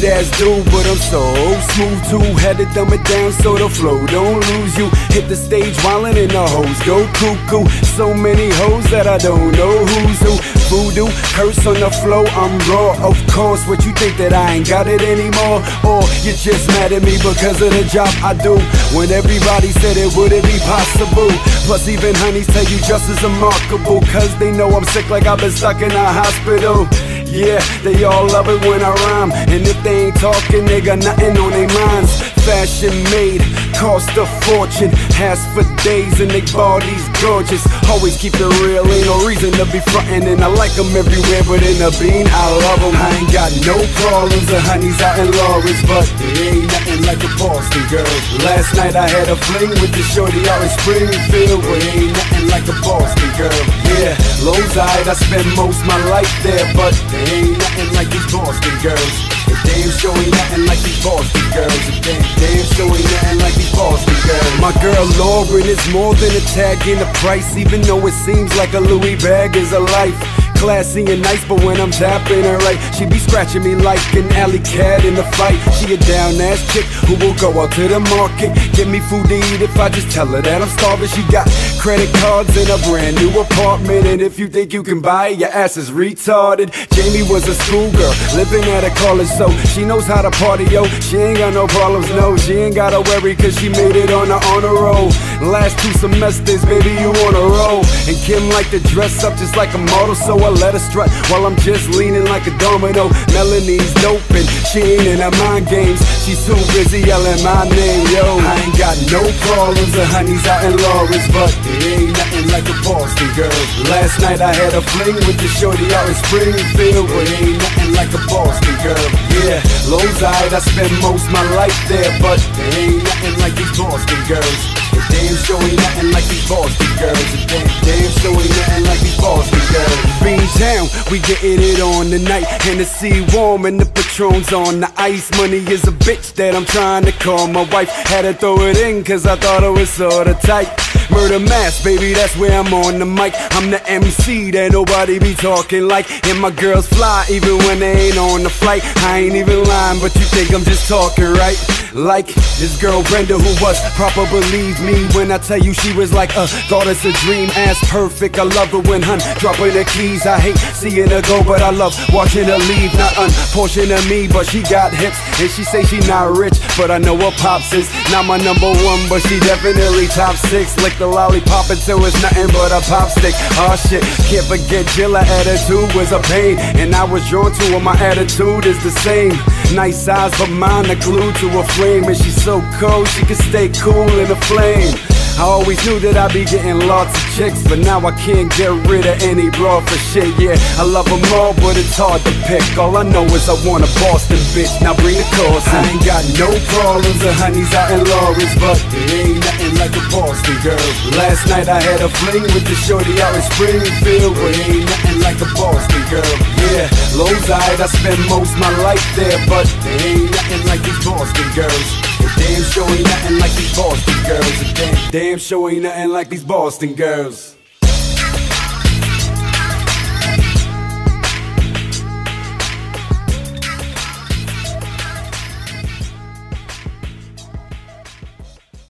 rude ass dude, but I'm so smooth too. Had to dumb it down so the flow don't lose you. Hit the stage wildin' and the hoes go cuckoo. So many hoes that I don't know who's who. Voodoo, curse on the flow, I'm raw. Of course, what you think that I ain't got it anymore? Or you just mad at me because of the job I do, when everybody said it wouldn't be possible. Plus even honeys tell you just as remarkable, cause they know I'm sick like I've been stuck in a hospital. Yeah, they all love it when I rhyme, and if they ain't talking, they got nothing on their minds. Fashion made, cost a fortune, has for days and they body's gorgeous. Always keep it real, ain't no reason to be frontin'. And I like them everywhere, but in a bean, I love them. I ain't got no problems, the honeys out in Lawrence, but they ain't nothing like the Boston Girls. Last night I had a fling with the shorty out in Springfield, but they ain't nothing like the Boston Girl. Yeah, Lowe's eyed, I spend most my life there, but they ain't nothing like these Boston Girls. They ain't showing nothing like these Boston Girls. They ain't showing nothing like these Boston Girls. My girl Lauren is more than a tag in the price, even though it seems like a Louis bag is a life. Classy and nice, but when I'm dapping her right, she be scratching me like an alley cat in the fight. She a down-ass chick who will go out to the market, give me food to eat if I just tell her that I'm starving. She got credit cards and a brand new apartment, and if you think you can buy it, your ass is retarded. Jamie was a schoolgirl living at a college, so she knows how to party, yo. She ain't got no problems, no, she ain't gotta worry, cause she made it on her honor roll. Last 2 semesters, baby, you on a roll. And Kim like to dress up just like a model, so I let her strut while I'm just leaning like a domino. Melanie's dope and she ain't in her mind games, she's too busy yelling my name, yo. I ain't got no problems, the honeys out in Lawrence, but they ain't nothing like the Boston Girls. Last night I had a fling with the shorty out in Springfield, but they ain't nothing like the Boston Girl. Yeah, Lowe's eyed, I spend most my life there, but they ain't nothing like these Boston Girls. They ain't showing nothing like these Boston Girls. They ain't showing nothing like these Boston Girls. Bean Town, we getting it on tonight. Hennessy warm and the Patron's on the ice. Money is a bitch that I'm trying to call my wife. Had to throw it in cause I thought it was sorta tight. Murder Mass, baby, that's where I'm on the mic. I'm the MC that nobody be talking like. And my girls fly even when they ain't on the flight. I ain't even lying, but you think I'm just talking, right? Like this girl Brenda who was proper, believe me when I tell you she was like a thought it's a dream, ass perfect. I love her when hun dropping the keys. I hate seeing her go, but I love watching her leave. Not unportion of me, but she got hips. And she say she not rich, but I know her pops is not my #1, but she definitely top 6. Lick the lollipop until it's nothing but a pop stick. Oh shit, can't forget Jilla, attitude was a pain, and I was drawn to her, my attitude is the same. Nice eyes, but mine are glued to a flame. And she's so cold, she can stay cool in a flame. I always knew that I'd be getting lots of chicks, but now I can't get rid of any broad for shit, yeah. I love them all, but it's hard to pick. All I know is I want a Boston bitch, now bring the course. I ain't got no problems, the honeys out in Lawrence, but they ain't nothing like the Boston Girls. Last night I had a fling with the shorty out in Springfield, but they ain't nothing like the Boston Girl. Yeah, Lowe's eyed, I spend most my life there, but they ain't nothing like these Boston Girls. Damn, show ain't nothing like these Boston Girls. Damn, show ain't nothing like these Boston Girls.